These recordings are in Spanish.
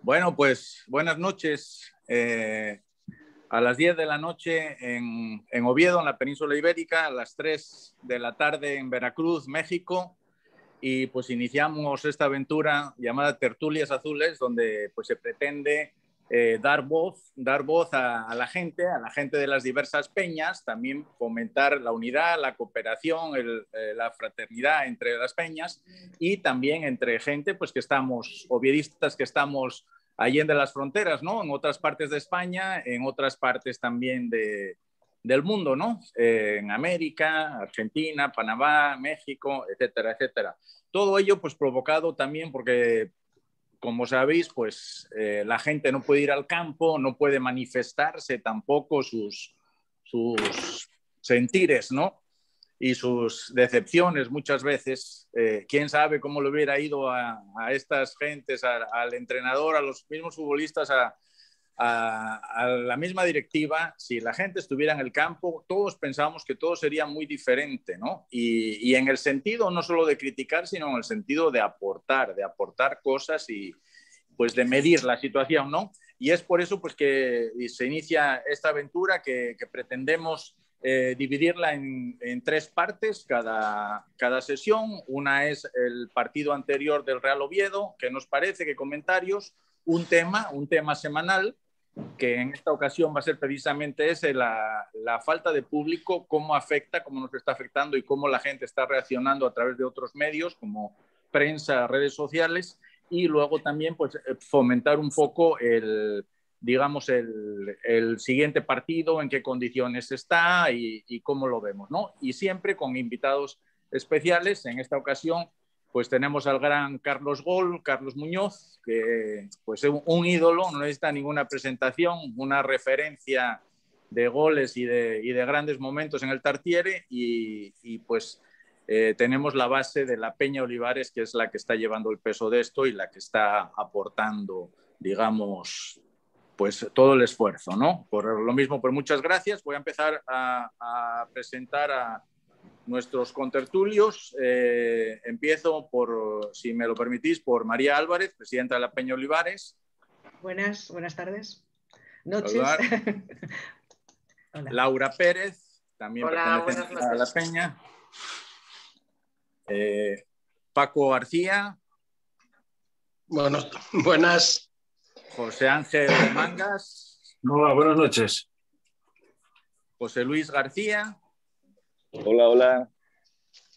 Bueno, pues buenas noches. A las 10 de la noche en Oviedo, en la península ibérica, a las 3 de la tarde en Veracruz, México. Y pues iniciamos esta aventura llamada Tertulias Azules, donde pues se pretende dar voz a la gente, de las diversas peñas, también fomentar la unidad, la cooperación, la fraternidad entre las peñas y también entre gente pues que estamos, oviedistas que estamos allende las fronteras, ¿no? En otras partes de España, en otras partes también del mundo, ¿no? En América, Argentina, Panamá, México, etcétera, etcétera. Todo ello pues provocado también porque, como sabéis, pues la gente no puede ir al campo, no puede manifestarse tampoco sus sentires, ¿no? Y sus decepciones muchas veces. Quién sabe cómo le hubiera ido a estas gentes, al entrenador, a los mismos futbolistas, a la misma directiva. Si la gente estuviera en el campo, todos pensamos que todo sería muy diferente, ¿no? Y en el sentido no solo de criticar, sino en el sentido de aportar cosas y pues de medir la situación, ¿no? Y es por eso pues que se inicia esta aventura que pretendemos dividirla en tres partes cada sesión. Una es el partido anterior del Real Oviedo, que nos parece, que comentarios, un tema semanal, que en esta ocasión va a ser precisamente ese, la falta de público, cómo afecta, cómo nos está afectando y cómo la gente está reaccionando a través de otros medios como prensa, redes sociales, y luego también pues fomentar un poco el siguiente partido, en qué condiciones está y cómo lo vemos, ¿no? Y siempre con invitados especiales. En esta ocasión pues tenemos al gran Carlos Gol, Carlos Muñoz, que pues es un ídolo, no necesita ninguna presentación, una referencia de goles y de grandes momentos en el Tartiere, y pues tenemos la base de la Peña Olivares, que es la que está llevando el peso de esto y la que está aportando, digamos, pues todo el esfuerzo, ¿no? Por lo mismo, pues muchas gracias. Voy a empezar a presentar a nuestros contertulios. Empiezo por, si me lo permitís, por María Álvarez, presidenta de la Peña Olivares. Buenas tardes. Noches. Hola. Laura Pérez, también perteneciente a la Peña. Paco García. Buenas. José Ángel Mangas. Hola, buenas noches. José Luis García. Hola, hola.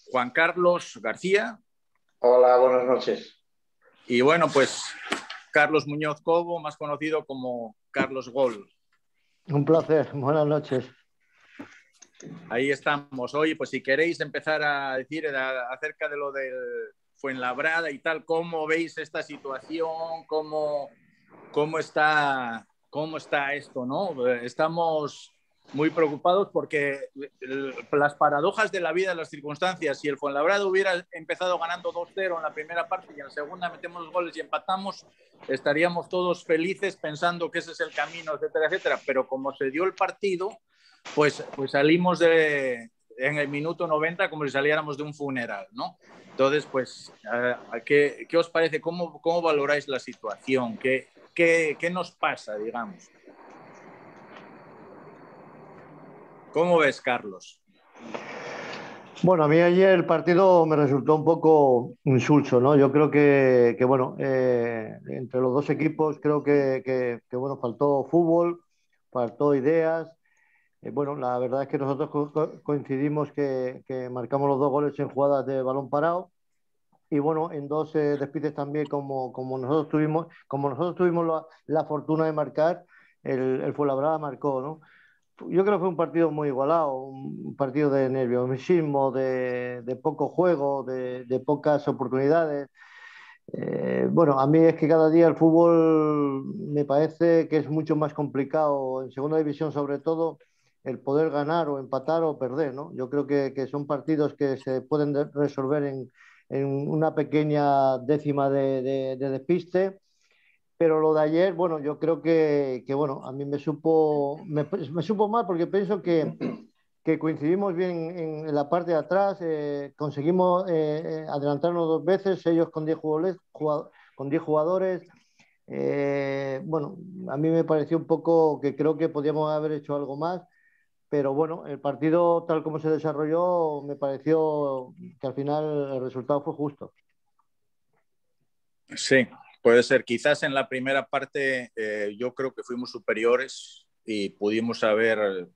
Juan Carlos García. Hola, buenas noches. Y bueno, pues Carlos Muñoz Cobo, más conocido como Carlos Gol. Un placer, buenas noches. Ahí estamos hoy. Pues si queréis empezar a decir acerca de lo del Fuenlabrada y tal, ¿cómo veis esta situación? ¿Cómo está esto, no? Estamos muy preocupados porque las paradojas de la vida, las circunstancias, si el Fuenlabrada hubiera empezado ganando 2-0 en la primera parte y en la segunda metemos los goles y empatamos, estaríamos todos felices pensando que ese es el camino, etcétera, etcétera. Pero como se dio el partido, pues salimos en el minuto 90 como si saliéramos de un funeral, ¿no? Entonces, pues, ¿qué os parece? ¿Cómo valoráis la situación? ¿Qué nos pasa, digamos? ¿Cómo ves, Carlos? Bueno, a mí ayer el partido me resultó un poco insulso, ¿no? Yo creo que bueno, entre los dos equipos creo que bueno, faltó fútbol, faltó ideas. Bueno, la verdad es que nosotros coincidimos que marcamos los dos goles en jugadas de balón parado. Y bueno, en dos despides también, como nosotros tuvimos la fortuna de marcar, el Fuenlabrada marcó, ¿no? Yo creo que fue un partido muy igualado, un partido de nerviosismo, de poco juego, de pocas oportunidades. Bueno, a mí es que cada día el fútbol me parece que es mucho más complicado, en segunda división sobre todo, el poder ganar o empatar o perder, ¿no? Yo creo que son partidos que se pueden resolver en una pequeña décima de despiste. Pero lo de ayer, bueno, yo creo que bueno, a mí me supo mal porque pienso que coincidimos bien en la parte de atrás, conseguimos adelantarnos dos veces, ellos con 10 jugadores, Bueno, a mí me pareció un poco que creo que podíamos haber hecho algo más, pero bueno, el partido tal como se desarrolló me pareció que al final el resultado fue justo. Sí, puede ser. Quizás en la primera parte yo creo que fuimos superiores y pudimos haber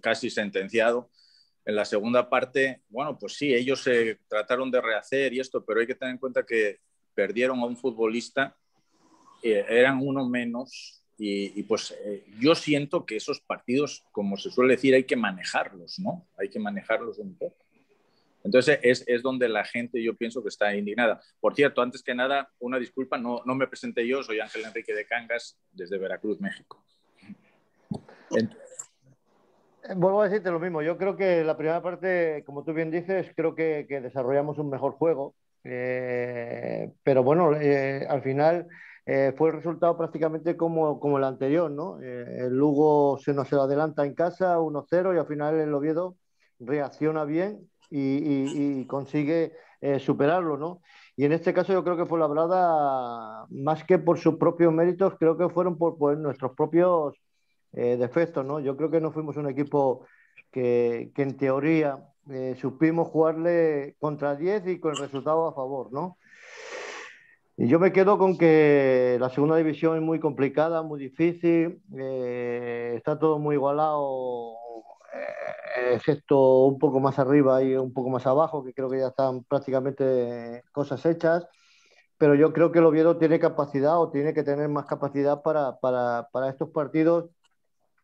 casi sentenciado. En la segunda parte, bueno, pues sí, ellos se trataron de rehacer y esto, pero hay que tener en cuenta que perdieron a un futbolista, eran uno menos y pues yo siento que esos partidos, como se suele decir, hay que manejarlos, ¿no? Hay que manejarlos un poco. Entonces es donde la gente, yo pienso que está indignada. Por cierto, antes que nada, una disculpa, no me presenté yo, soy Ángel Enrique de Cangas, desde Veracruz, México. Vuelvo a decirte lo mismo. Yo creo que la primera parte, como tú bien dices, creo que desarrollamos un mejor juego. Pero bueno, al final fue el resultado prácticamente como el anterior, ¿no? El Lugo se lo adelanta en casa, 1-0, y al final el Oviedo reacciona bien y consigue superarlo, ¿no? Y en este caso yo creo que Fuenlabrada, más que por sus propios méritos, creo que fueron por nuestros propios defectos, ¿no? Yo creo que no fuimos un equipo que en teoría supimos jugarle contra 10 y con el resultado a favor, ¿no? Y yo me quedo con que la segunda división es muy complicada, muy difícil, está todo muy igualado, excepto un poco más arriba y un poco más abajo, que creo que ya están prácticamente cosas hechas. Pero yo creo que el Oviedo tiene capacidad o tiene que tener más capacidad para estos partidos.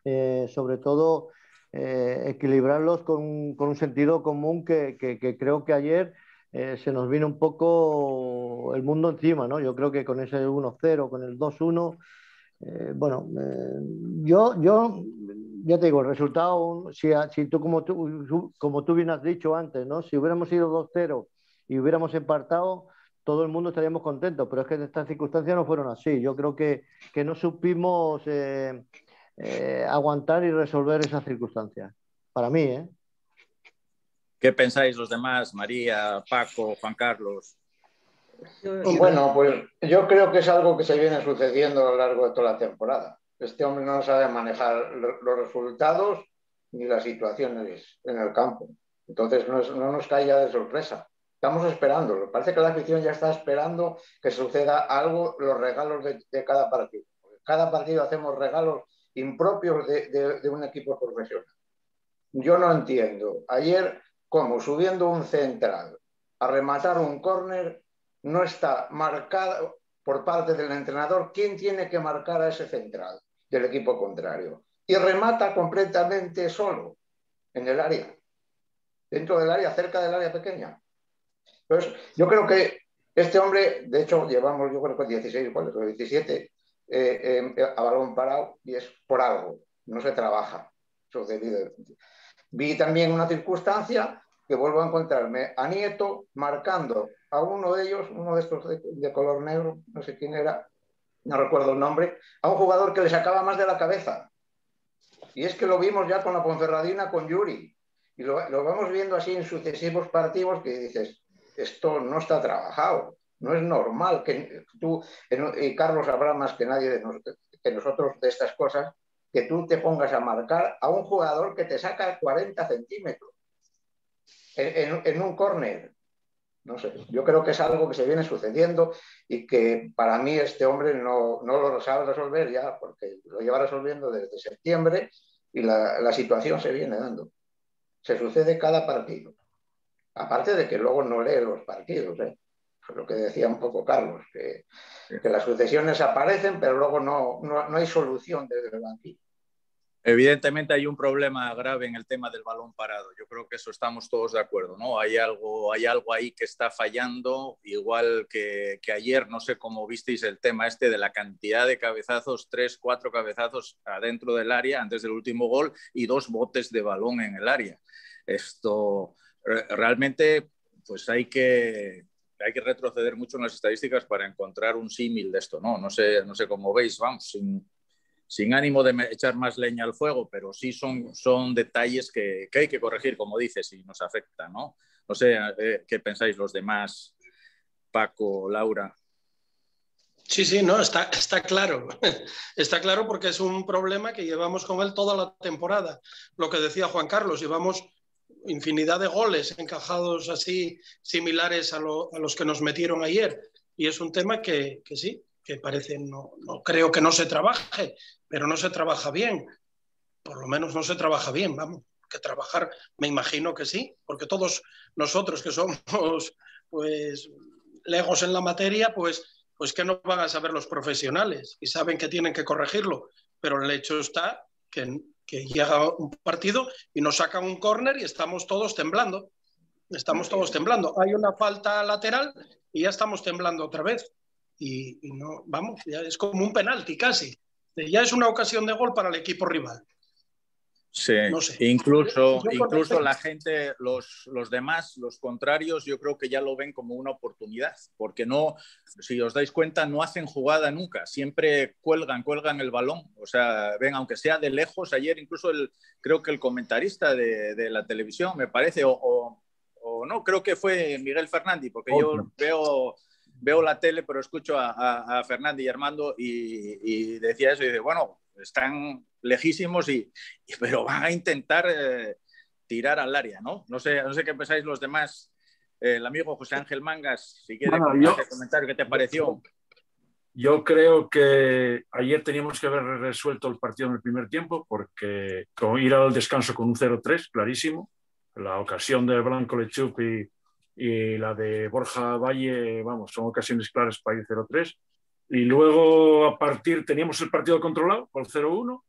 Sobre todo equilibrarlos con un sentido común que creo que ayer se nos vino un poco el mundo encima, ¿no? Yo creo que con ese 1-0, con el 2-1, bueno, yo ya te digo, el resultado, si tú como tú bien has dicho antes, ¿no? Si hubiéramos ido 2-0 y hubiéramos empartado, todo el mundo estaríamos contentos, pero es que estas circunstancias no fueron así. Yo creo que no supimos aguantar y resolver esas circunstancias. Para mí, ¿eh? ¿Qué pensáis los demás? María, Paco, Juan Carlos. Bueno, pues yo creo que es algo que se viene sucediendo a lo largo de toda la temporada. Este hombre no sabe manejar los resultados ni las situaciones en el campo. Entonces no nos cae ya de sorpresa. Estamos esperándolo. Parece que la afición ya está esperando que suceda algo, los regalos de cada partido. Cada partido hacemos regalos impropios de un equipo profesional. Yo no entiendo. Ayer, como subiendo un central a rematar un córner, no está marcado por parte del entrenador quién tiene que marcar a ese central del equipo contrario. Y remata completamente solo en el área, dentro del área, cerca del área pequeña. Entonces, yo creo que este hombre, de hecho, llevamos, yo creo que 16, bueno, 17, a balón parado, y es por algo, no se trabaja. Vi también una circunstancia que vuelvo a encontrarme a Nieto marcando a uno de ellos, uno de estos de color negro, no sé quién era, no recuerdo el nombre, a un jugador que le sacaba más de la cabeza, y es que lo vimos ya con la Ponferradina, con Yuri, y lo vamos viendo así en sucesivos partidos, que dices, esto no está trabajado. No es normal que tú, y Carlos sabrá más que nadie que nosotros de estas cosas, que tú te pongas a marcar a un jugador que te saca 40 centímetros en un córner. No sé, yo creo que es algo que se viene sucediendo y que para mí este hombre no lo sabe resolver ya, porque lo lleva resolviendo desde septiembre y la situación se viene dando. Se sucede cada partido. Aparte de que luego no lee los partidos, ¿eh? Lo que decía un poco Carlos, que las sucesiones aparecen, pero luego no hay solución desde el banquillo. Evidentemente hay un problema grave en el tema del balón parado. Yo creo que eso estamos todos de acuerdo, ¿no? Hay algo ahí que está fallando, igual que ayer, no sé cómo visteis el tema este de la cantidad de cabezazos, 3, 4 cabezazos adentro del área antes del último gol y 2 botes de balón en el área. Esto realmente, pues hay que retroceder mucho en las estadísticas para encontrar un símil de esto, ¿no? No sé cómo veis, vamos, sin ánimo de echar más leña al fuego, pero sí son detalles que hay que corregir, como dices, y nos afecta, ¿no? No sé qué pensáis los demás, Paco, Laura. Sí, no, está claro. Está claro porque es un problema que llevamos con él toda la temporada. Lo que decía Juan Carlos, llevamos infinidad de goles encajados así, similares a los que nos metieron ayer. Y es un tema que sí, que parece, no creo que no se trabaje, pero no se trabaja bien. Por lo menos no se trabaja bien, vamos. Que trabajar, me imagino que sí, porque todos nosotros que somos pues legos en la materia, pues que no van a saber los profesionales y saben que tienen que corregirlo, pero el hecho está que llega un partido y nos sacan un córner y estamos todos temblando, hay una falta lateral y ya estamos temblando otra vez y no, vamos, ya es como un penalti casi, ya es una ocasión de gol para el equipo rival. Sí, no sé. Incluso la gente, los demás, los contrarios, yo creo que ya lo ven como una oportunidad, porque no, si os dais cuenta, no hacen jugada nunca, siempre cuelgan el balón, o sea, ven, aunque sea de lejos, ayer incluso creo que el comentarista de la televisión, me parece, o no, creo que fue Miguel Fernández, porque yo veo la tele, pero escucho a Fernández y Armando, y decía eso, y dice, bueno, están lejísimos, pero van a intentar tirar al área, ¿no? No sé qué pensáis los demás. El amigo José Ángel Mangas, si quiere comentar qué te pareció. Yo creo que ayer teníamos que haber resuelto el partido en el primer tiempo, porque con ir al descanso con un 0-3, clarísimo. La ocasión de Blanco Leschuk y la de Borja Valle, vamos, son ocasiones claras para ir 0-3. Y luego teníamos el partido controlado por 0-1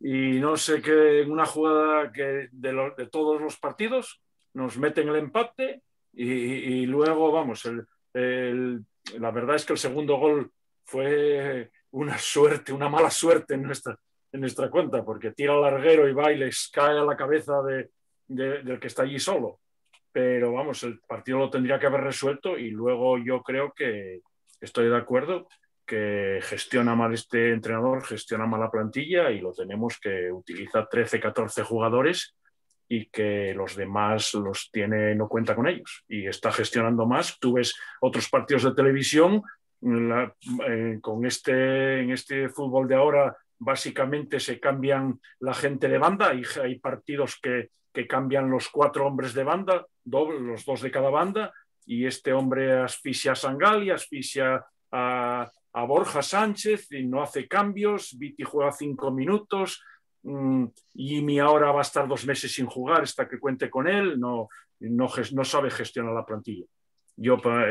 y no sé qué, en una jugada que de todos los partidos nos meten el empate y luego vamos, la verdad es que el segundo gol fue una mala suerte en nuestra cuenta, porque tira al larguero y va y les cae a la cabeza del que está allí solo, pero vamos, el partido lo tendría que haber resuelto. Y luego yo creo que estoy de acuerdo que gestiona mal este entrenador, gestiona mal la plantilla y lo tenemos que utiliza 13, 14 jugadores y que los demás no cuenta con ellos y está gestionando más. Tú ves otros partidos de televisión en este fútbol de ahora, básicamente se cambian la gente de banda y hay partidos que cambian los 4 hombres de banda, los 2 de cada banda. Y este hombre asfixia a Sangali, asfixia a Borja Sánchez y no hace cambios. Viti juega 5 minutos. Jimmy ahora va a estar 2 meses sin jugar hasta que cuente con él. No sabe gestionar la plantilla.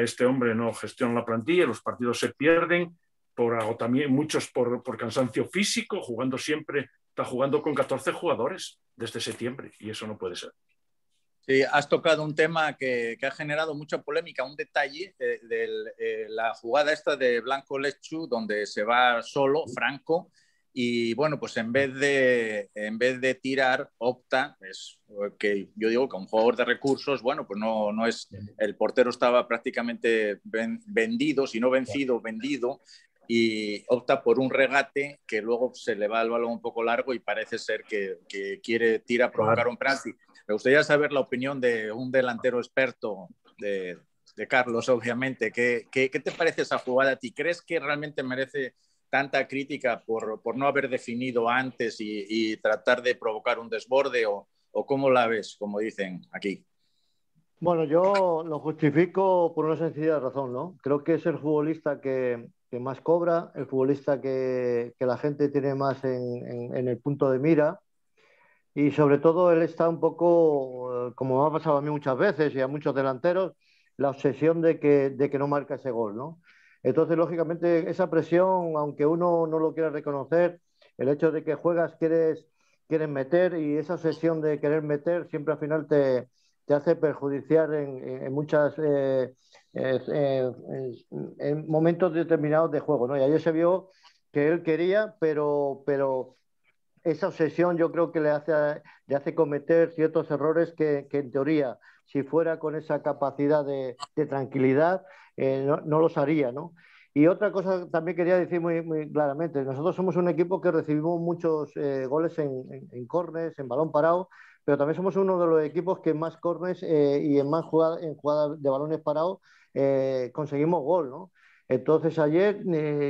Este hombre no gestiona la plantilla. Los partidos se pierden por agotamiento, muchos por cansancio físico, jugando siempre. Está jugando con 14 jugadores desde septiembre y eso no puede ser. Sí, has tocado un tema que ha generado mucha polémica, un detalle de la jugada esta de Blanco Leschuk, donde se va solo, Franco, y bueno, pues en vez de tirar, opta, que yo digo que un jugador de recursos, bueno, pues no es, el portero estaba prácticamente vendido, si no vendido, y opta por un regate que luego se le va el balón un poco largo y parece ser que quiere tirar, provocar un penalti. Me gustaría saber la opinión de un delantero experto, de Carlos, obviamente. ¿Qué te parece esa jugada a ti? ¿Crees que realmente merece tanta crítica por no haber definido antes y tratar de provocar un desborde? ¿O cómo la ves, como dicen aquí? Bueno, yo lo justifico por una sencilla razón, ¿no? Creo que es el futbolista que más cobra, el futbolista que la gente tiene más en el punto de mira. Y sobre todo él está un poco, como me ha pasado a mí muchas veces y a muchos delanteros, la obsesión de que no marca ese gol, ¿no? Entonces, lógicamente, esa presión, aunque uno no lo quiera reconocer, el hecho de que juegas, quieres meter, y esa obsesión de querer meter siempre al final te hace perjudiciar en muchas en momentos determinados de juego, ¿no? Y ayer se vio que él quería, pero esa obsesión yo creo que le hace cometer ciertos errores que en teoría, si fuera con esa capacidad de tranquilidad, no los haría, ¿no? Y otra cosa también quería decir muy, muy claramente, nosotros somos un equipo que recibimos muchos goles en córneres, en balón parado, pero también somos uno de los equipos que en más córneres y en más jugadas de balones parados conseguimos gol, ¿no? Entonces ayer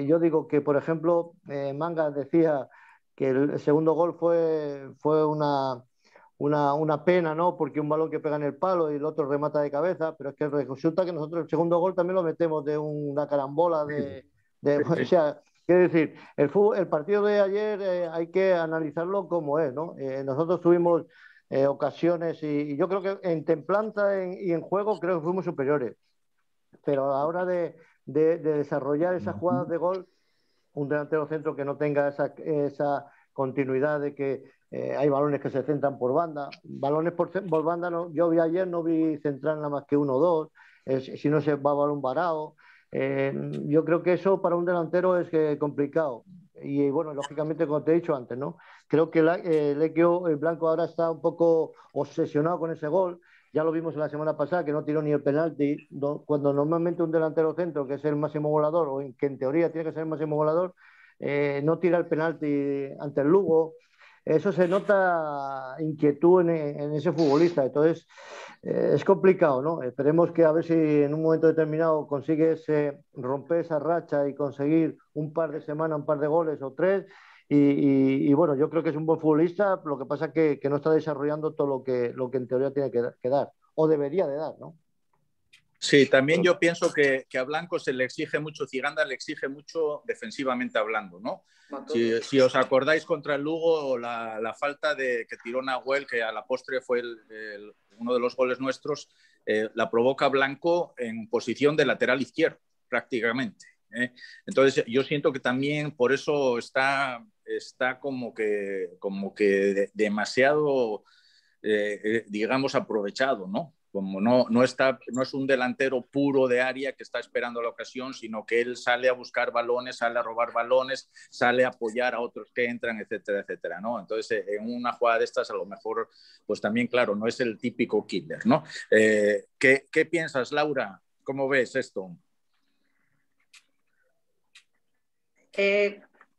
yo digo que, por ejemplo, Mangas decía que el segundo gol fue una pena, ¿no? Porque un balón que pega en el palo y el otro remata de cabeza, pero es que resulta que nosotros el segundo gol también lo metemos de una carambola de sí. O sea, quiero decir, el partido de ayer hay que analizarlo como es, ¿no? Nosotros tuvimos ocasiones y yo creo que en templanza y en juego creo que fuimos superiores, pero a la hora de desarrollar esas jugadas de gol, un delantero centro que no tenga esa continuidad de que hay balones que se centran por banda, balones por banda no, yo vi ayer, no vi centrar nada más que uno o dos, si no se va a balón varado. Yo creo que eso para un delantero es complicado. Y bueno, lógicamente, como te he dicho antes, ¿no? Creo que el Blanco ahora está un poco obsesionado con ese gol. Ya lo vimos la semana pasada, que no tiró ni el penalti, ¿no? Cuando normalmente un delantero centro, que es el máximo goleador, o que en teoría tiene que ser el máximo goleador, no tira el penalti ante el Lugo. Eso se nota inquietud en ese futbolista. Entonces, es complicado, ¿no? Esperemos que a ver si en un momento determinado consigues romper esa racha y conseguir un par de semanas, un par de goles o tres. Y bueno, yo creo que es un buen futbolista, lo que pasa es que no está desarrollando todo lo que en teoría tiene que dar, o debería de dar, ¿no? Sí, también yo pienso que a Blanco se le exige mucho, Ziganda le exige mucho defensivamente hablando, ¿no? Si os acordáis contra el Lugo, la falta que tiró Nahuel, que a la postre fue uno de los goles nuestros, la provoca Blanco en posición de lateral izquierdo, prácticamente, ¿eh? Entonces yo siento que también por eso está como que demasiado, digamos, aprovechado, ¿no? Como no es un delantero puro de área que está esperando la ocasión, sino que él sale a buscar balones, sale a robar balones, sale a apoyar a otros que entran, etcétera, etcétera, ¿no? Entonces, en una jugada de estas, a lo mejor, pues también, claro, no es el típico killer, ¿no? ¿Qué piensas, Laura? ¿Cómo ves esto?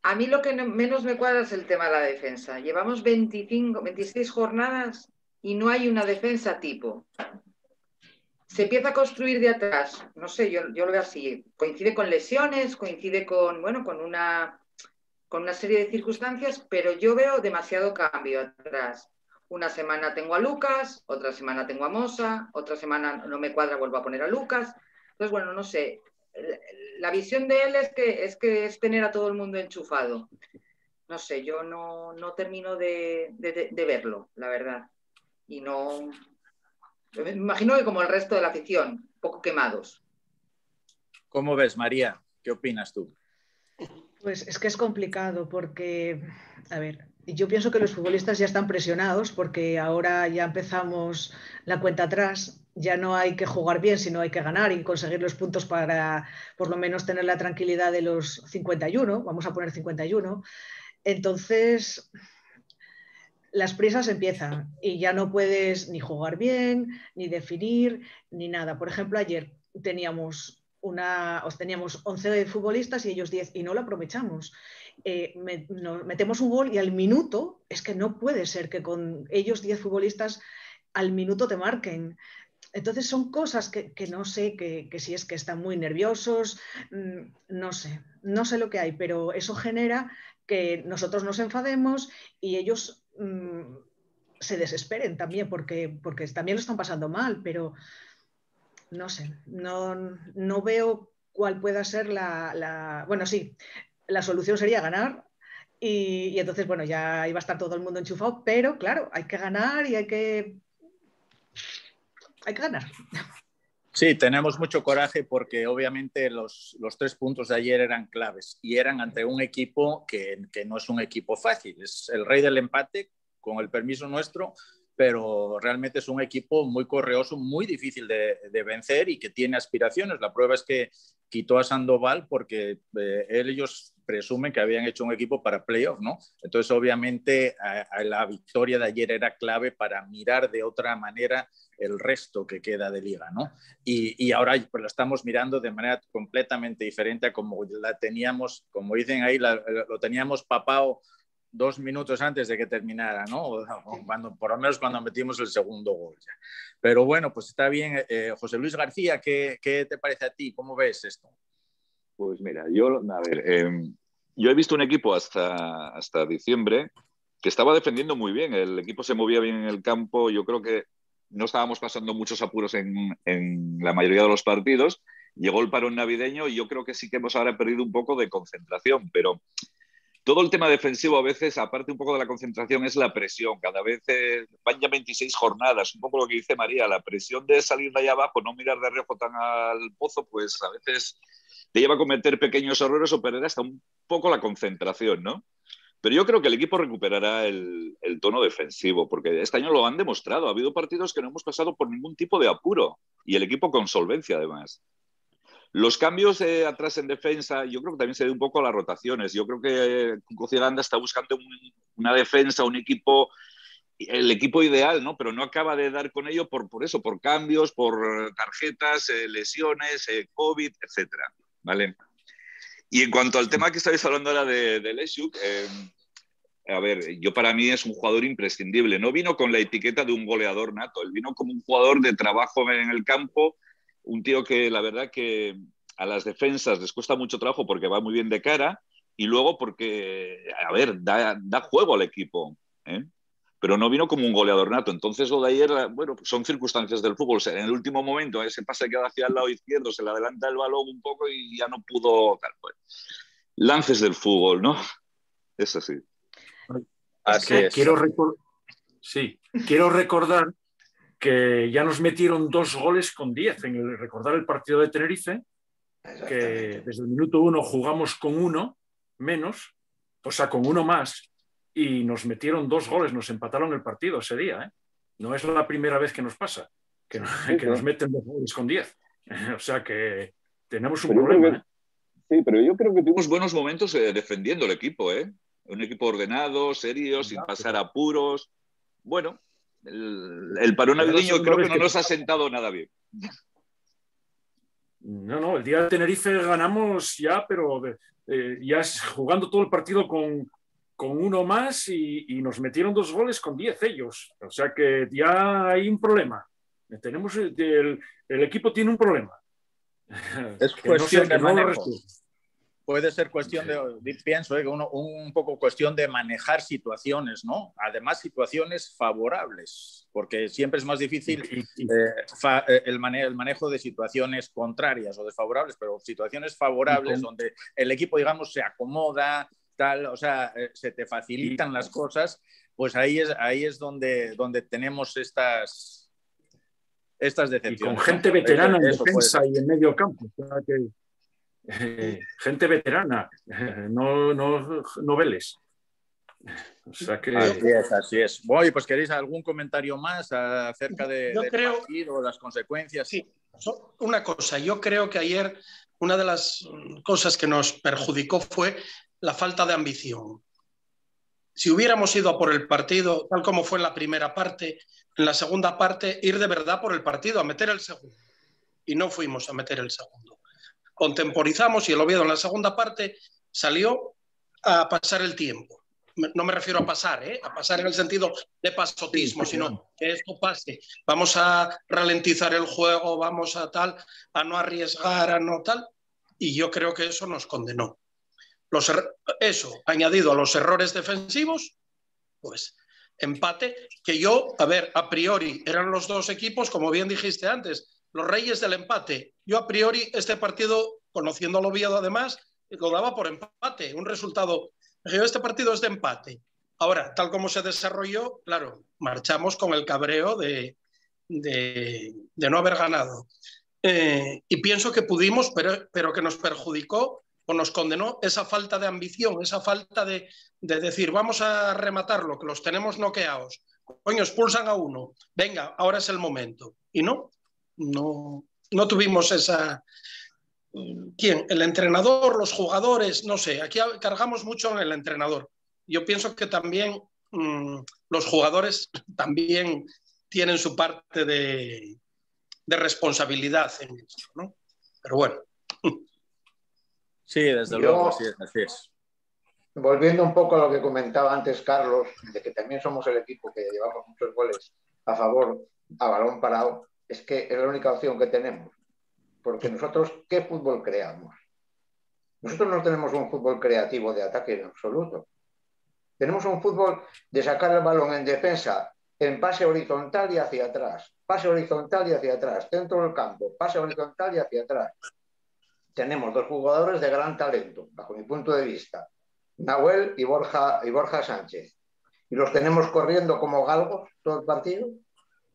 A mí lo que menos me cuadra es el tema de la defensa. Llevamos 26 jornadas y no hay una defensa tipo. Se empieza a construir de atrás, no sé, yo lo veo así, coincide con lesiones, coincide con una serie de circunstancias, pero yo veo demasiado cambio atrás. Una semana tengo a Lucas, otra semana tengo a Mosa, otra semana no me cuadra, vuelvo a poner a Lucas. Entonces, bueno, no sé, la visión de él es tener a todo el mundo enchufado. No sé, yo no termino de verlo, la verdad. Y no... Me imagino que como el resto de la afición, poco quemados. ¿Cómo ves, María? ¿Qué opinas tú? Pues es que es complicado porque, a ver, yo pienso que los futbolistas ya están presionados porque ahora ya empezamos la cuenta atrás, ya no hay que jugar bien, sino hay que ganar y conseguir los puntos para por lo menos tener la tranquilidad de los 51, vamos a poner 51. Entonces... Las prisas empiezan y ya no puedes ni jugar bien, ni definir, ni nada. Por ejemplo, ayer teníamos 11 futbolistas y ellos 10 y no lo aprovechamos. Nos metemos un gol y al minuto, es que no puede ser que con ellos 10 futbolistas al minuto te marquen. Entonces son cosas que no sé, que si es que están muy nerviosos, no sé lo que hay, pero eso genera que nosotros nos enfademos y ellos... se desesperen también porque también lo están pasando mal, pero no sé, no veo cuál pueda ser bueno, sí, la solución sería ganar y entonces, bueno, ya iba a estar todo el mundo enchufado, pero claro, hay que ganar y hay que ganar. Sí, tenemos mucho coraje porque obviamente los 3 puntos de ayer eran claves y eran ante un equipo que no es un equipo fácil. Es el rey del empate, con el permiso nuestro, pero realmente es un equipo muy correoso, muy difícil de vencer y que tiene aspiraciones. La prueba es que quitó a Sandoval porque ellos presumen que habían hecho un equipo para playoff, ¿no? Entonces, obviamente, la victoria de ayer era clave para mirar de otra manera el resto que queda de liga, ¿no? Y ahora pues, lo estamos mirando de manera completamente diferente a como la teníamos, como dicen ahí, lo teníamos papao 2 minutos antes de que terminara, ¿no? O por lo menos cuando metimos el segundo gol ya. Pero bueno, pues está bien. José Luis García, ¿qué te parece a ti? ¿Cómo ves esto? Pues mira, yo, a ver, yo he visto un equipo hasta diciembre que estaba defendiendo muy bien, el equipo se movía bien en el campo, yo creo que no estábamos pasando muchos apuros en la mayoría de los partidos, llegó el parón navideño y yo creo que sí que hemos ahora perdido un poco de concentración, pero todo el tema defensivo a veces, aparte un poco de la concentración, es la presión, cada vez van ya 26 jornadas, un poco lo que dice María, la presión de salir de allá abajo, no mirar de reojo tan al pozo, pues a veces te lleva a cometer pequeños errores o perder hasta un poco la concentración, ¿no? Pero yo creo que el equipo recuperará el tono defensivo, porque este año lo han demostrado. Ha habido partidos que no hemos pasado por ningún tipo de apuro, y el equipo con solvencia, además. Los cambios atrás en defensa, yo creo que también se debe un poco a las rotaciones. Yo creo que Cuco Ziganda está buscando una defensa, un equipo, el equipo ideal, ¿no? Pero no acaba de dar con ello por eso, por cambios, por tarjetas, lesiones, COVID, etcétera, ¿vale? Y en cuanto al tema que estáis hablando ahora de Leschuk, a ver, yo para mí es un jugador imprescindible. No vino con la etiqueta de un goleador nato, él vino como un jugador de trabajo en el campo, un tío que la verdad que a las defensas les cuesta mucho trabajo porque va muy bien de cara y luego porque, a ver, da juego al equipo, ¿eh? Pero no vino como un goleador nato. Entonces lo de ayer, bueno, son circunstancias del fútbol. O sea, en el último momento ese pase queda hacia el lado izquierdo, se le adelanta el balón un poco y ya no pudo... Tal, pues. Lances del fútbol, ¿no? Es así. Así es. Quiero recordar que ya nos metieron 2 goles con 10 en el recordar el partido de Tenerife, que desde el minuto 1 jugamos con 1 menos, o sea, con 1 más. Y nos metieron 2 goles, nos empataron el partido ese día, ¿eh? No es la primera vez que nos pasa, que nos meten 2 goles con 10. O sea que tenemos un problema. Que, ¿eh? Sí, pero yo creo que tuvimos buenos momentos defendiendo el equipo, ¿eh? Un equipo ordenado, serio, sin pasar apuros. Bueno, el parón navideño creo que no nos ha sentado nada bien. No, el día de Tenerife ganamos ya, pero ya jugando todo el partido con 1 más y nos metieron 2 goles con 10 ellos. O sea que ya hay un problema. Tenemos el equipo tiene un problema. Es cuestión de manejo. Puede ser cuestión de, pienso, un poco cuestión de manejar situaciones, ¿no? Además, situaciones favorables, porque siempre es más difícil el manejo de situaciones contrarias o desfavorables, pero situaciones favorables donde el equipo, digamos, se acomoda, tal, o sea, se te facilitan las cosas, pues ahí es donde tenemos estas decepciones. Y con gente veterana en defensa y en medio campo. O sea que, gente veterana, no veles. O sea que... Así es. Oye, pues ¿queréis algún comentario más acerca del partido, las consecuencias? Sí, una cosa. Yo creo que ayer una de las cosas que nos perjudicó fue la falta de ambición. Si hubiéramos ido a por el partido, tal como fue en la primera parte, en la segunda parte, ir de verdad por el partido, a meter el segundo. Y no fuimos a meter el segundo. Contemporizamos y el Oviedo en la segunda parte salió a pasar el tiempo. No me refiero a pasar, a pasar en el sentido de pasotismo, sino que esto pase. Vamos a ralentizar el juego, vamos a tal, a no arriesgar, a no tal. Y yo creo que eso nos condenó. Eso, añadido a los errores defensivos, pues empate, que yo, a ver, a priori eran los dos equipos, como bien dijiste antes, los reyes del empate. Yo a priori este partido, conociendo al Oviedo además, lo daba por empate, un resultado. Este partido es de empate. Ahora, tal como se desarrolló, claro, marchamos con el cabreo de no haber ganado. Y pienso que pudimos, pero que nos perjudicó o nos condenó esa falta de ambición, esa falta de decir, vamos a rematarlo, que los tenemos noqueados. Coño, expulsan a uno. Venga, ahora es el momento. Y no tuvimos esa... ¿Quién? ¿El entrenador? ¿Los jugadores? No sé, aquí cargamos mucho en el entrenador. Yo pienso que también los jugadores también tienen su parte de responsabilidad en esto, ¿no? Pero bueno... Sí, desde luego, así es. Volviendo un poco a lo que comentaba antes Carlos, de que también somos el equipo que llevamos muchos goles a favor, a balón parado, es que es la única opción que tenemos. Porque nosotros, ¿qué fútbol creamos? Nosotros no tenemos un fútbol creativo de ataque en absoluto. Tenemos un fútbol de sacar el balón en defensa, en pase horizontal y hacia atrás, pase horizontal y hacia atrás, dentro del campo, pase horizontal y hacia atrás. Tenemos dos jugadores de gran talento, bajo mi punto de vista, Nahuel y Borja Sánchez. Y los tenemos corriendo como galgos todo el partido.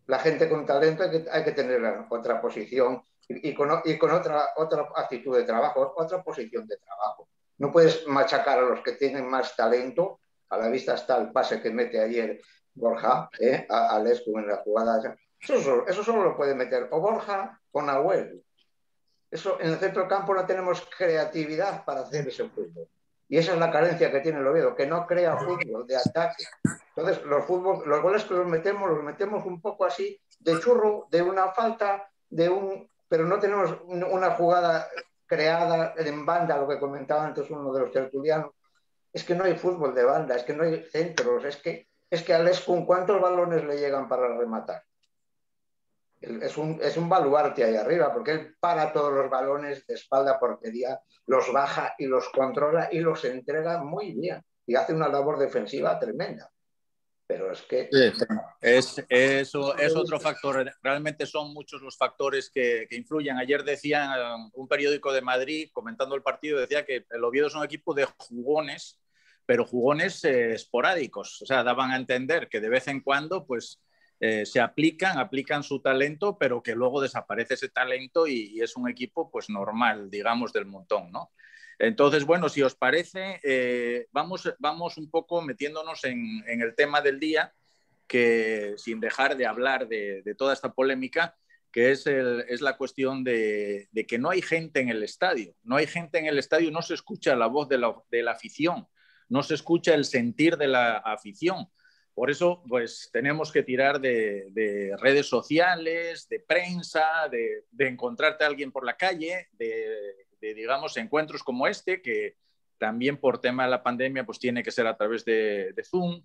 La gente con talento hay que tener otra posición y con otra actitud de trabajo, otra posición de trabajo. No puedes machacar a los que tienen más talento. A la vista está el pase que mete ayer Borja a Leschuk en la jugada. Eso solo lo puede meter o Borja o Nahuel. Eso, en el centro del campo no tenemos creatividad para hacer ese fútbol. Y esa es la carencia que tiene el Oviedo, que no crea fútbol de ataque. Entonces, los goles que los metemos un poco así, de churro, de una falta, pero no tenemos una jugada creada en banda, lo que comentaba antes uno de los tertulianos. Es que no hay fútbol de banda, es que no hay centros, es que a Leschuk, ¿cuántos balones le llegan para rematar? Es un baluarte ahí arriba, porque él para todos los balones de espalda a portería, los baja y los controla y los entrega muy bien. Y hace una labor defensiva tremenda. Pero es que... Sí, es otro factor. Realmente son muchos los factores que influyen. Ayer decía un periódico de Madrid, comentando el partido, decía que el Oviedo es un equipo de jugones, pero jugones esporádicos. O sea, daban a entender que de vez en cuando, pues... se aplican su talento, pero que luego desaparece ese talento y es un equipo pues normal, digamos, del montón, ¿no? Entonces, bueno, si os parece, vamos un poco metiéndonos en el tema del día, que sin dejar de hablar de toda esta polémica, que es la cuestión de que no hay gente en el estadio. No hay gente en el estadio, no se escucha la voz de la afición, no se escucha el sentir de la afición. Por eso, pues, tenemos que tirar de redes sociales, de prensa, de encontrarte a alguien por la calle, de digamos, encuentros como este, que también por tema de la pandemia, pues, tiene que ser a través de Zoom.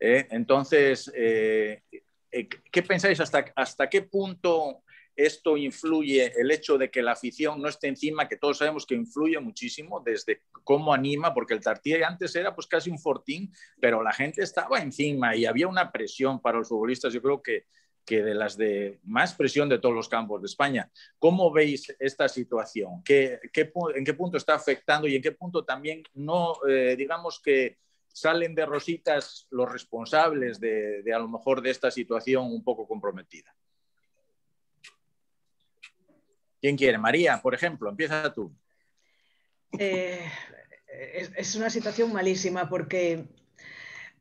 Entonces, ¿qué pensáis? ¿Hasta qué punto esto influye, el hecho de que la afición no esté encima, que todos sabemos que influye muchísimo, desde cómo anima, porque el Tartiere antes era pues casi un fortín, pero la gente estaba encima y había una presión para los futbolistas, yo creo que de las de más presión de todos los campos de España. ¿Cómo veis esta situación? ¿En qué punto está afectando y en qué punto también no, digamos que salen de rositas los responsables de a lo mejor de esta situación un poco comprometida? ¿Quién quiere? María, por ejemplo, empieza tú. Es una situación malísima porque,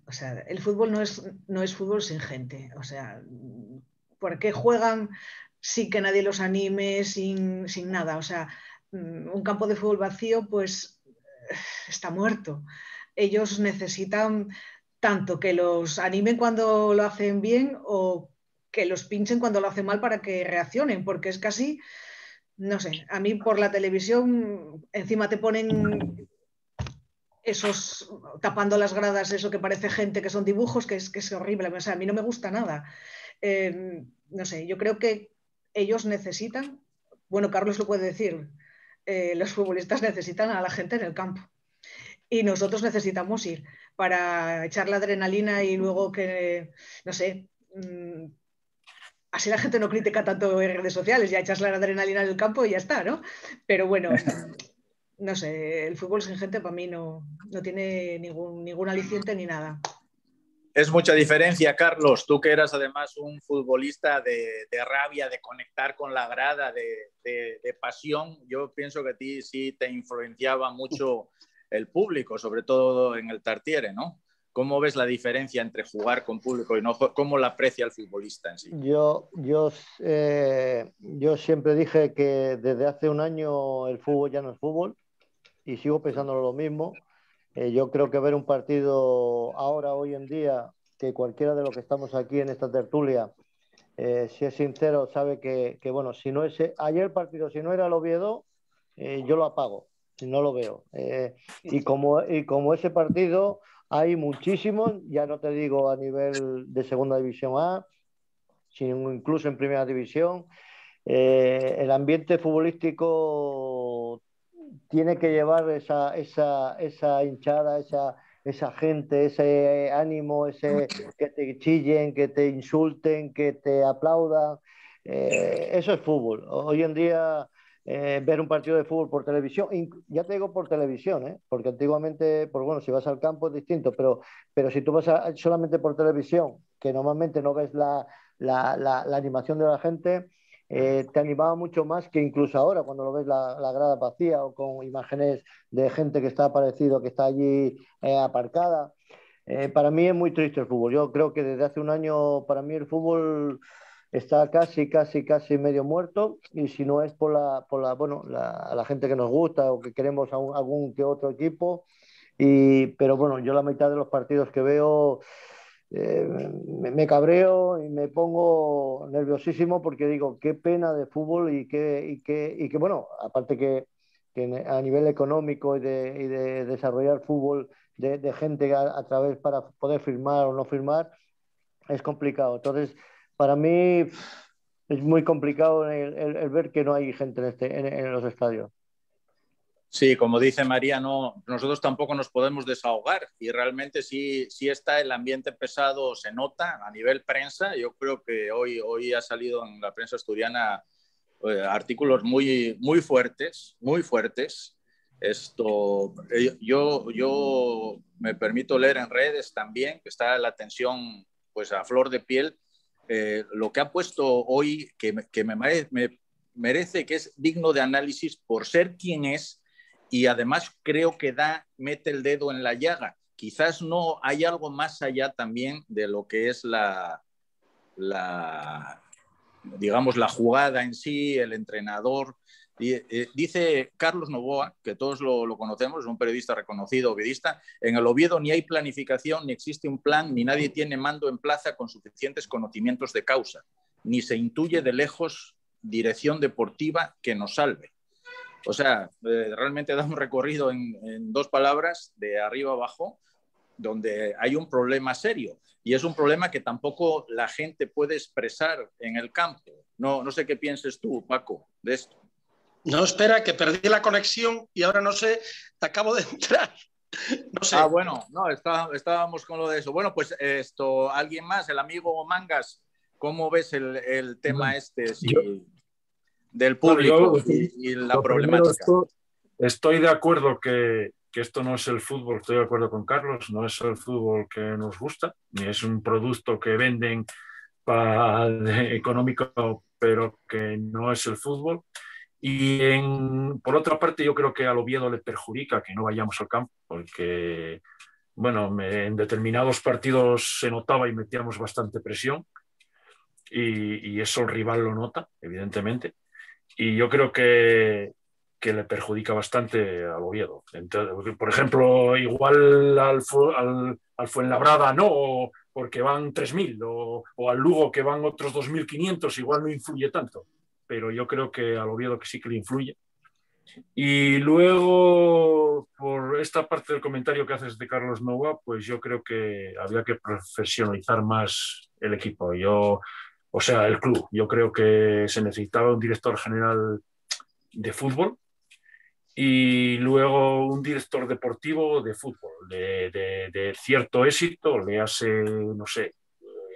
o sea, el fútbol no es fútbol sin gente. O sea, ¿por qué juegan sin que nadie los anime, sin nada? O sea, un campo de fútbol vacío, pues, está muerto. Ellos necesitan tanto que los animen cuando lo hacen bien o que los pinchen cuando lo hacen mal para que reaccionen, porque es casi... No sé, a mí por la televisión encima te ponen esos, tapando las gradas, eso que parece gente, que son dibujos, que es horrible. O sea, a mí no me gusta nada. No sé, yo creo que ellos necesitan, bueno, Carlos lo puede decir, los futbolistas necesitan a la gente en el campo. Y nosotros necesitamos ir para echar la adrenalina y luego que, no sé... Así la gente no critica tanto en redes sociales, ya echas la adrenalina en el campo y ya está, ¿no? Pero bueno, no sé, el fútbol sin gente para mí no tiene ningún aliciente ni nada. Es mucha diferencia, Carlos, tú que eras además un futbolista de rabia, de conectar con la grada, de pasión. Yo pienso que a ti sí te influenciaba mucho el público, sobre todo en el Tartiere, ¿no? ¿Cómo ves la diferencia entre jugar con público y no? ¿Cómo la aprecia el futbolista en sí? Yo siempre dije que desde hace un año el fútbol ya no es fútbol y sigo pensando lo mismo. Yo creo que ver un partido ahora, hoy en día, que cualquiera de los que estamos aquí en esta tertulia, si es sincero, sabe que bueno, si no es ayer el partido, si no era el Oviedo, yo lo apago, si no lo veo. Y como ese partido... Hay muchísimos, ya no te digo a nivel de segunda división A, sino incluso en primera división. El ambiente futbolístico tiene que llevar esa hinchada, esa gente, ese ánimo, ese que te chillen, que te insulten, que te aplaudan. Eso es fútbol. Hoy en día ver un partido de fútbol por televisión, ya te digo por televisión, porque antiguamente, pues bueno, si vas al campo es distinto, pero si tú vas solamente por televisión, que normalmente no ves la animación de la gente, te animaba mucho más que incluso ahora cuando lo ves la grada vacía o con imágenes de gente que está aparecido, que está allí aparcada. Para mí es muy triste el fútbol. Yo creo que desde hace un año para mí el fútbol está casi medio muerto, y si no es por la gente que nos gusta o que queremos a algún que otro equipo, pero bueno, yo la mitad de los partidos que veo me cabreo y me pongo nerviosísimo, porque digo, qué pena de fútbol y que bueno, aparte que a nivel económico y de desarrollar fútbol de gente a través para poder firmar o no firmar, es complicado. Entonces, para mí es muy complicado el ver que no hay gente en los estadios. Sí, como dice María, nosotros tampoco nos podemos desahogar, y realmente sí está el ambiente pesado, se nota a nivel prensa. Yo creo que hoy ha salido en la prensa asturiana artículos muy fuertes. Esto, yo me permito leer en redes también, que está la tensión pues a flor de piel. Lo que ha puesto hoy, que me merece, que es digno de análisis por ser quien es. Y además creo que mete el dedo en la llaga. Quizás no hay algo más allá también de lo que es la jugada en sí, el entrenador. Dice Carlos Novoa, que todos lo conocemos, es un periodista reconocido, oviedista: en el Oviedo ni hay planificación, ni existe un plan, ni nadie tiene mando en plaza con suficientes conocimientos de causa, ni se intuye de lejos dirección deportiva que nos salve. O sea, realmente da un recorrido en dos palabras, de arriba abajo, donde hay un problema serio. Y es un problema que tampoco la gente puede expresar en el campo. No sé qué pienses tú, Paco, de esto. No, espera, que perdí la conexión y ahora no sé, acabo de entrar. No sé. Ah, bueno, no, estábamos con lo de eso. Bueno, pues esto, alguien más, el amigo Mangas, ¿cómo ves el tema este? Sí. Del público y la problemática. Estoy de acuerdo que esto no es el fútbol, estoy de acuerdo con Carlos, no es el fútbol que nos gusta, ni es un producto que venden económico, pero que no es el fútbol. Y por otra parte, yo creo que al Oviedo le perjudica que no vayamos al campo, porque bueno, en determinados partidos se notaba y metíamos bastante presión, y eso el rival lo nota, evidentemente. Y yo creo que le perjudica bastante al Oviedo. Entonces, por ejemplo, igual al Fuenlabrada no, porque van 3.000, o al Lugo, que van otros 2.500, igual no influye tanto. Pero yo creo que al Oviedo que sí que le influye. Y luego, por esta parte del comentario que haces de Carlos Novoa, pues yo creo que había que profesionalizar más el equipo. O sea, el club. Yo creo que se necesitaba un director general de fútbol y luego un director deportivo de fútbol, de cierto éxito, le hace, no sé,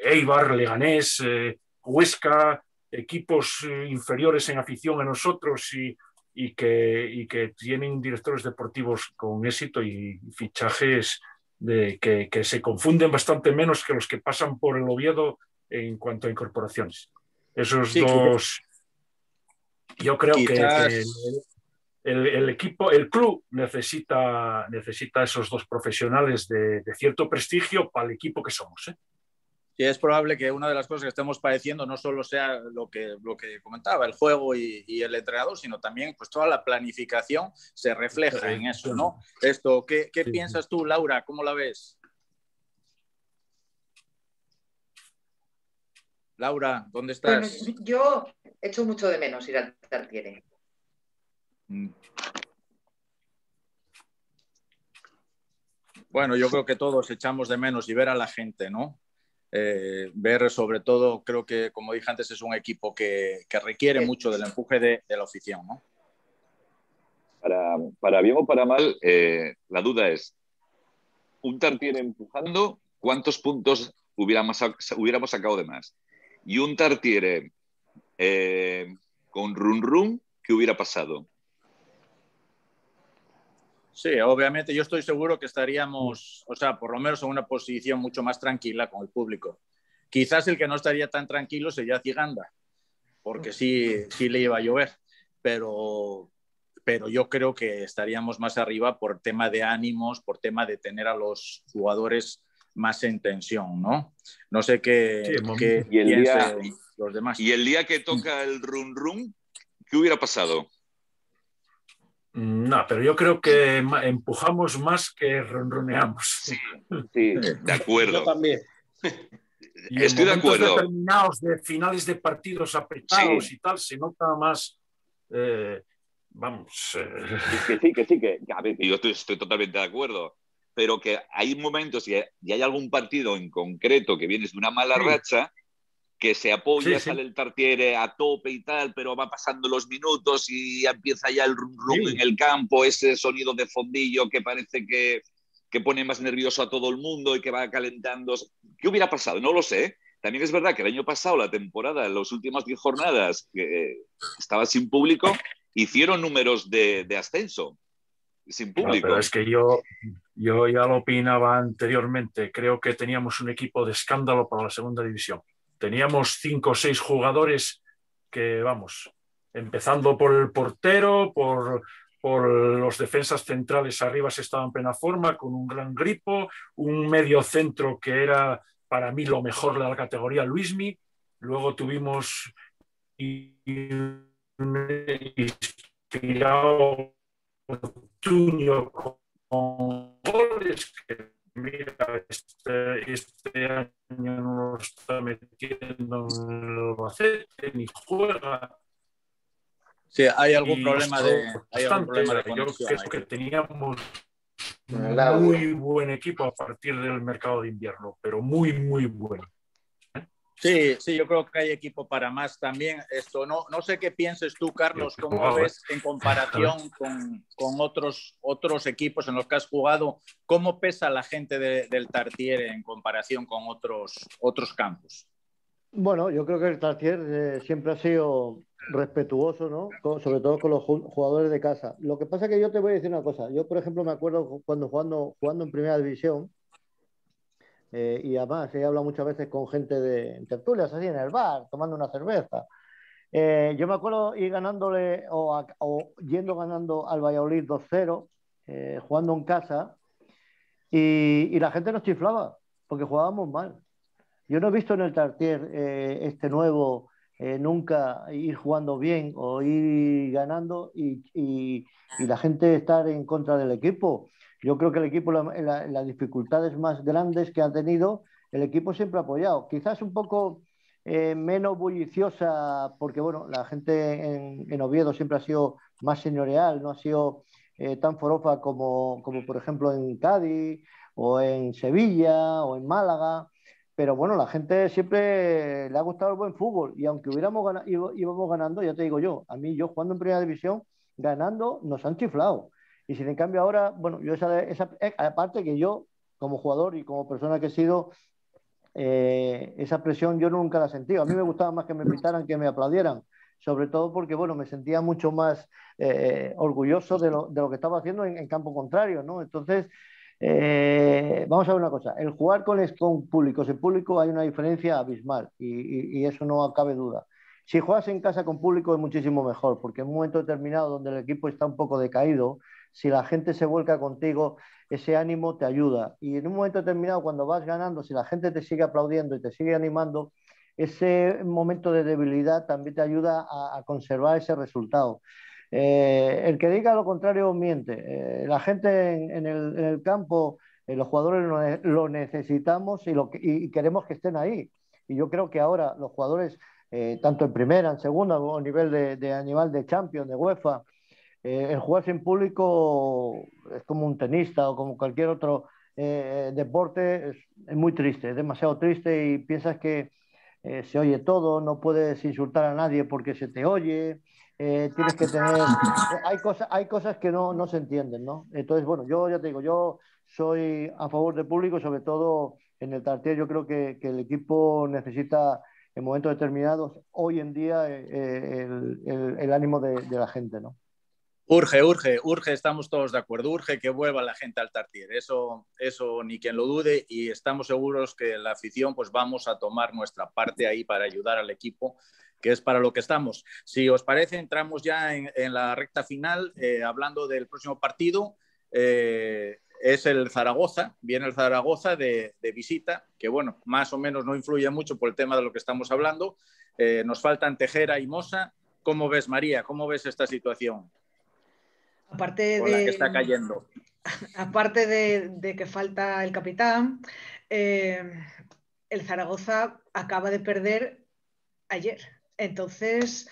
Eibar, Leganés, Huesca, equipos inferiores en afición a nosotros y que tienen directores deportivos con éxito y fichajes que se confunden bastante menos que los que pasan por el Oviedo en cuanto a incorporaciones. Esos dos, yo creo que el equipo, el club necesita esos dos profesionales de cierto prestigio para el equipo que somos, ¿eh? Y es probable que una de las cosas que estemos padeciendo no solo sea lo que comentaba, el juego y el entrenador, sino también pues toda la planificación se refleja en eso, ¿no? Esto, ¿qué piensas tú, Laura? ¿Cómo la ves? Laura, ¿dónde estás? Bueno, yo echo mucho de menos ir al Tartiere. Bueno, yo creo que todos echamos de menos y ver a la gente, ¿no? Ver sobre todo, creo que, como dije antes, es un equipo que requiere mucho del empuje de la afición, ¿no? Para para bien o para mal, la duda es, un Tartiere empujando, ¿cuántos puntos hubiéramos sacado de más? Y un Tartiere con run-run, ¿qué hubiera pasado? Sí, obviamente yo estoy seguro que estaríamos, o sea, por lo menos en una posición mucho más tranquila con el público. Quizás el que no estaría tan tranquilo sería Ziganda, porque sí le iba a llover, pero yo creo que estaríamos más arriba por tema de ánimos, por tema de tener a los jugadores más en tensión, ¿no? No sé qué, sí, qué piensen los demás. Y el día que toca el run run, ¿qué hubiera pasado? No, pero yo creo que empujamos más que ronroneamos. Sí, de acuerdo. Yo también. Y estoy de acuerdo. Determinados de finales de partidos apretados y tal, se nota más. Que sí. A ver, yo estoy totalmente de acuerdo. Pero que hay momentos y hay algún partido en concreto que vienes de una mala racha, que se apoya, sale el Tartiere a tope y tal, pero va pasando los minutos y empieza ya el rum-rum en el campo, ese sonido de fondillo que parece que pone más nervioso a todo el mundo y que va calentando. ¿Qué hubiera pasado? No lo sé. También es verdad que el año pasado, la temporada, en las últimas 10 jornadas, que estaba sin público, hicieron números de ascenso, sin público. No, pero es que yo ya lo opinaba anteriormente. Creo que teníamos un equipo de escándalo para la segunda división. Teníamos 5 o 6 jugadores que, vamos, empezando por el portero, por los defensas centrales arriba se estaba en plena forma, con un gran gripo, un medio centro que era para mí lo mejor de la categoría, Luismi. Luego tuvimos inspirado Tuño con goles que... Mira, este año no lo está metiendo en el Albacete, ni juega. Sí, hay algún problema de conexión. Yo creo que teníamos muy buen equipo a partir del mercado de invierno, pero muy bueno. Sí, yo creo que hay equipo para más también. Esto no sé qué pienses tú, Carlos, cómo ves en comparación con otros equipos en los que has jugado. ¿Cómo pesa la gente del Tartiere en comparación con otros campos? Bueno, yo creo que el Tartiere siempre ha sido respetuoso, ¿no? Sobre todo con los jugadores de casa. Lo que pasa es que yo te voy a decir una cosa. Yo, por ejemplo, me acuerdo cuando jugando en Primera División, y además he hablado muchas veces con gente de tertulias, así en el bar, tomando una cerveza. Yo me acuerdo ir ganándole o yendo ganando al Valladolid 2-0, jugando en casa, y la gente nos chiflaba porque jugábamos mal. Yo no he visto en el Tartiere este nuevo nunca ir jugando bien o ir ganando y la gente estar en contra del equipo. Yo creo que el equipo, las dificultades más grandes que ha tenido, el equipo siempre ha apoyado. Quizás un poco menos bulliciosa, porque bueno, la gente en Oviedo siempre ha sido más señorial, no ha sido tan forofa como por ejemplo en Cádiz, o en Sevilla, o en Málaga. Pero bueno, la gente siempre le ha gustado el buen fútbol. Y aunque íbamos ganando, ya te digo yo, a mí, yo jugando en Primera División, ganando, nos han chiflado. Y sin en cambio ahora, bueno, yo aparte que yo, como jugador y como persona que he sido, esa presión yo nunca la he sentido. A mí me gustaba más que me gritaran, que me aplaudieran. Sobre todo porque, bueno, me sentía mucho más orgulloso de lo que estaba haciendo en campo contrario, ¿no? Entonces, vamos a ver una cosa. El jugar con público, sin público, hay una diferencia abismal y eso no cabe duda. Si juegas en casa con público es muchísimo mejor, porque en un momento determinado donde el equipo está un poco decaído, si la gente se vuelca contigo, ese ánimo te ayuda. Y en un momento determinado, cuando vas ganando, si la gente te sigue aplaudiendo y te sigue animando, ese momento de debilidad también te ayuda a conservar ese resultado. El que diga lo contrario miente. La gente en el campo, los jugadores lo necesitamos y queremos que estén ahí. Y yo creo que ahora los jugadores, tanto en primera, en segunda, o a nivel de animal de Champions, de UEFA, el jugar sin público es como un tenista o como cualquier otro deporte, es muy triste, es demasiado triste y piensas que se oye todo, no puedes insultar a nadie porque se te oye, tienes que tener... Hay cosas que no se entienden, ¿no? Entonces, bueno, yo ya te digo, yo soy a favor del público, sobre todo en el Tartiere. Yo creo que el equipo necesita en momentos determinados, hoy en día, el ánimo de la gente, ¿no? Urge, estamos todos de acuerdo, urge que vuelva la gente al Tartiere, eso ni quien lo dude, y estamos seguros que la afición, pues vamos a tomar nuestra parte ahí para ayudar al equipo, que es para lo que estamos. Si os parece, entramos ya en la recta final, hablando del próximo partido, es el Zaragoza, viene el Zaragoza de visita, que bueno, más o menos no influye mucho por el tema de lo que estamos hablando, nos faltan Tejera y Mosa. ¿Cómo ves, María? ¿Cómo ves esta situación? Aparte de que falta el capitán, el Zaragoza acaba de perder ayer. Entonces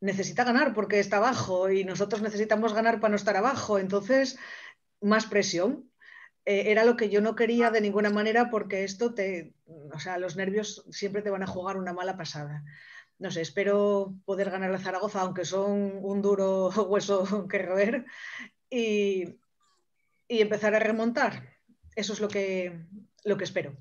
necesita ganar porque está abajo y nosotros necesitamos ganar para no estar abajo. Entonces, más presión. Era lo que yo no quería de ninguna manera porque esto los nervios siempre te van a jugar una mala pasada. No sé, espero poder ganar a Zaragoza, aunque son un duro hueso que roer, y empezar a remontar. Eso es lo que espero.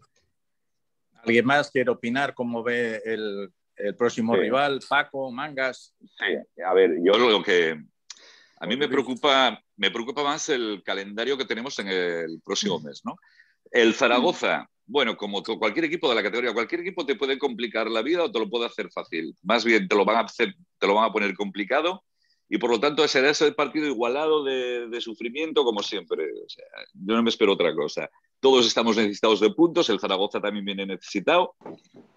¿Alguien más quiere opinar cómo ve el próximo rival? Paco, Mangas. Sí, a ver, yo lo que... A mí me preocupa más el calendario que tenemos en el próximo mes, ¿no? El Zaragoza... Bueno, como cualquier equipo de la categoría, cualquier equipo te puede complicar la vida o te lo puede hacer fácil. Más bien te lo van a poner complicado y por lo tanto será ese partido igualado de sufrimiento como siempre. O sea, yo no me espero otra cosa. Todos estamos necesitados de puntos, el Zaragoza también viene necesitado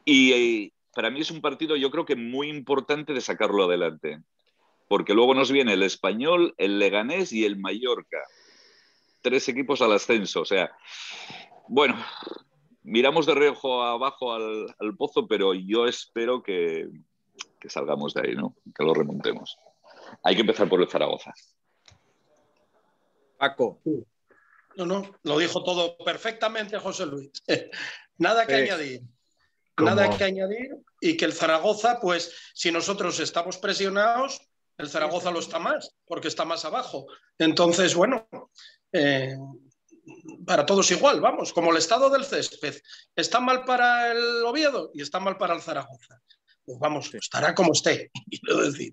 y para mí es un partido yo creo que muy importante de sacarlo adelante. Porque luego nos viene el Español, el Leganés y el Mallorca. 3 equipos al ascenso, o sea... Bueno... Miramos de reojo abajo al pozo, pero yo espero que salgamos de ahí, ¿no? Que lo remontemos. Hay que empezar por el Zaragoza. Paco. No, lo dijo todo perfectamente José Luis. Nada que añadir. ¿Cómo? Nada que añadir. Y que el Zaragoza, pues, si nosotros estamos presionados, el Zaragoza lo está más, porque está más abajo. Entonces, bueno... para todos igual, vamos, como el estado del césped. Está mal para el Oviedo y está mal para el Zaragoza. Pues vamos, estará como esté, quiero decir.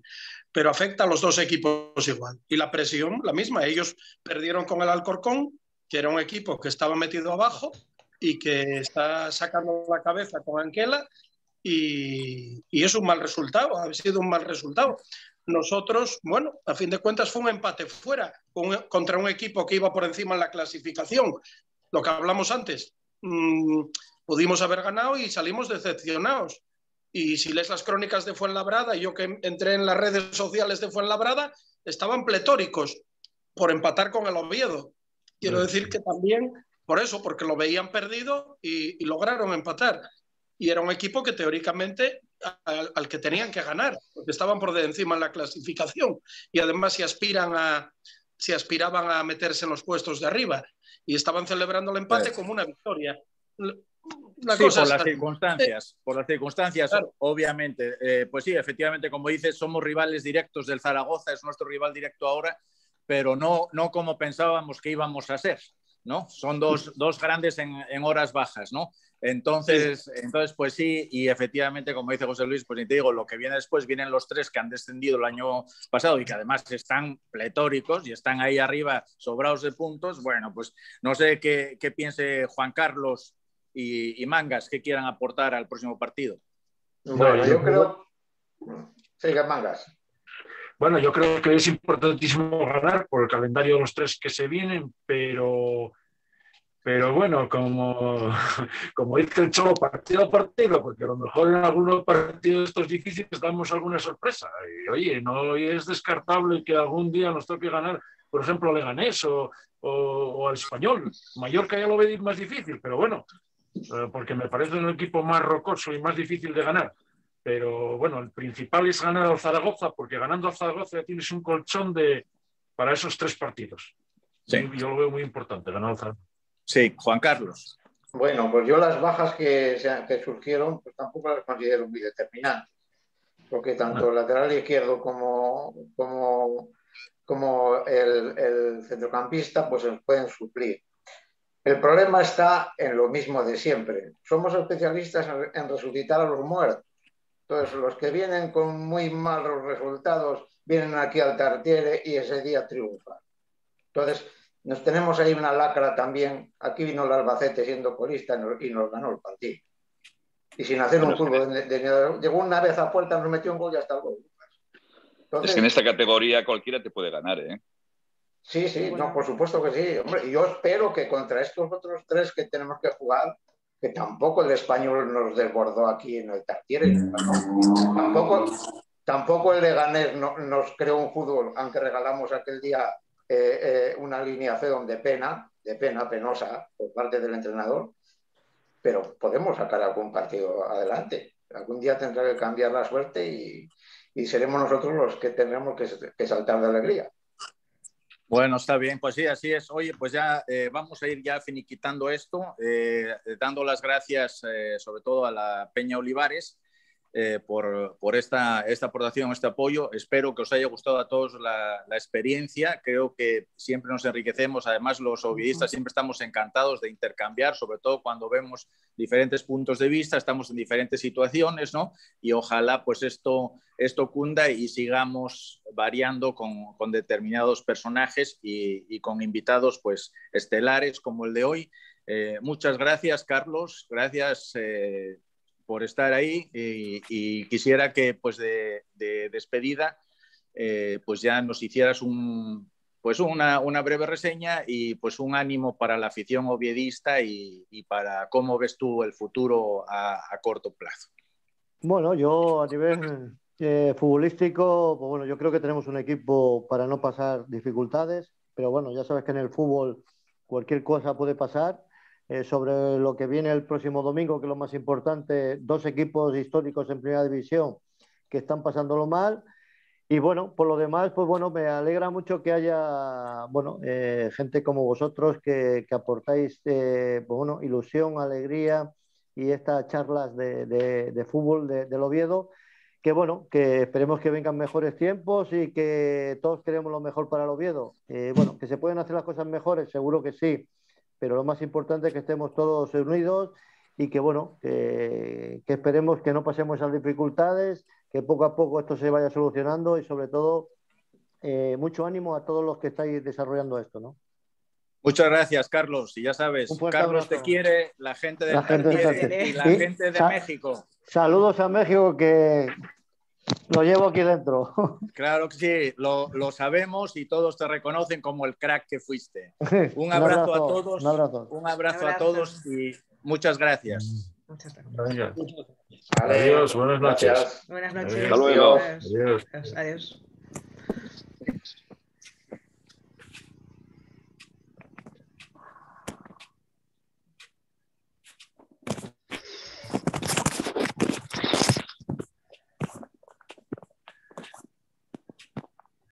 Pero afecta a los dos equipos igual. Y la presión, la misma. Ellos perdieron con el Alcorcón, que era un equipo que estaba metido abajo y que está sacando la cabeza con Anquela y es un mal resultado, ha sido un mal resultado. Nosotros, bueno, a fin de cuentas fue un empate fuera contra un equipo que iba por encima en la clasificación. Lo que hablamos antes, pudimos haber ganado y salimos decepcionados. Y si lees las crónicas de Fuenlabrada, yo que entré en las redes sociales de Fuenlabrada, estaban pletóricos por empatar con el Oviedo. Quiero decir que también por eso, porque lo veían perdido y lograron empatar. Y era un equipo que teóricamente... al que tenían que ganar, porque estaban por encima en la clasificación y además se aspiraban a meterse en los puestos de arriba y estaban celebrando el empate como una victoria. Por las circunstancias, claro. Obviamente. Pues sí, efectivamente, como dices, somos rivales directos del Zaragoza, es nuestro rival directo ahora, pero no como pensábamos que íbamos a ser, ¿no? Son dos grandes en horas bajas, ¿no? Entonces, pues sí, y efectivamente, como dice José Luis, pues ni te digo, lo que viene después, vienen los 3 que han descendido el año pasado y que además están pletóricos y están ahí arriba sobrados de puntos. Bueno, pues no sé qué piense Juan Carlos y Mangas, qué quieran aportar al próximo partido. Bueno, yo creo... Siga, Mangas. Bueno, yo creo que es importantísimo ganar por el calendario de los 3 que se vienen, pero bueno, como dice el Cholo, partido a partido, porque a lo mejor en algunos partidos estos difíciles damos alguna sorpresa. Y oye, no es descartable que algún día nos toque ganar, por ejemplo, al Leganés o al Español. Mallorca ya lo ve más difícil, pero bueno, porque me parece un equipo más rocoso y más difícil de ganar. Pero bueno, el principal es ganar al Zaragoza, porque ganando al Zaragoza ya tienes un colchón para esos 3 partidos. Sí. Yo lo veo muy importante, ganar al Zaragoza. Sí, Juan Carlos. Bueno, pues yo las bajas que surgieron pues tampoco las considero muy determinantes. porque tanto el lateral izquierdo como el centrocampista pues los pueden suplir. El problema está en lo mismo de siempre. Somos especialistas en resucitar a los muertos. Entonces, los que vienen con muy malos resultados vienen aquí al Tartiere y ese día triunfan. Entonces, nos tenemos ahí una lacra también. Aquí vino el Albacete siendo colista y nos ganó el partido. Y sin hacer un turbo. Llegó una vez a puerta, nos metió un gol y hasta el gol. Entonces, es que en esta categoría cualquiera te puede ganar, ¿eh? Sí, sí, no, por supuesto que sí. Hombre, yo espero que contra estos otros tres que tenemos que jugar, que tampoco el Español nos desbordó aquí en el Tartiere, no, tampoco el Leganés nos creó un fútbol, aunque regalamos aquel día una línea Fedon penosa, por parte del entrenador, pero podemos sacar algún partido adelante. Algún día tendrá que cambiar la suerte y seremos nosotros los que tendremos que saltar de alegría. Bueno, está bien, pues sí, así es. Oye, pues ya vamos a ir ya finiquitando esto, dando las gracias sobre todo a la Peña Olivares por esta aportación, este apoyo. Espero que os haya gustado a todos la experiencia. Creo que siempre nos enriquecemos. Además, los oviedistas siempre estamos encantados de intercambiar, sobre todo cuando vemos diferentes puntos de vista, estamos en diferentes situaciones, ¿no? Y ojalá pues esto cunda y sigamos variando con determinados personajes y con invitados pues estelares como el de hoy. Muchas gracias, Carlos. Gracias por estar ahí y quisiera que pues de despedida pues ya nos hicieras una breve reseña y pues un ánimo para la afición oviedista y para cómo ves tú el futuro a corto plazo. Bueno, yo a nivel futbolístico, pues bueno, yo creo que tenemos un equipo para no pasar dificultades, pero bueno, ya sabes que en el fútbol cualquier cosa puede pasar. Sobre lo que viene el próximo domingo, que es lo más importante, dos equipos históricos en primera división que están pasándolo mal. Y bueno, por lo demás, pues bueno, me alegra mucho que haya gente como vosotros que aportáis ilusión, alegría y estas charlas de fútbol del Oviedo, que bueno, que esperemos que vengan mejores tiempos y que todos queremos lo mejor para el Oviedo. Que se pueden hacer las cosas mejores, seguro que sí. Pero lo más importante es que estemos todos unidos y que, que esperemos que no pasemos esas dificultades, que poco a poco esto se vaya solucionando y, sobre todo, mucho ánimo a todos los que estáis desarrollando esto, ¿no? Muchas gracias, Carlos. Y ya sabes, Carlos te quiere, la gente de Tartiere y la gente de México. Saludos a México, que lo llevo aquí dentro. Claro que sí, lo sabemos y todos te reconocen como el crack que fuiste. Un abrazo, a todos. Un abrazo a todos y muchas gracias. Muchas gracias. Adiós, buenas noches. Buenas noches. Hasta luego. Adiós.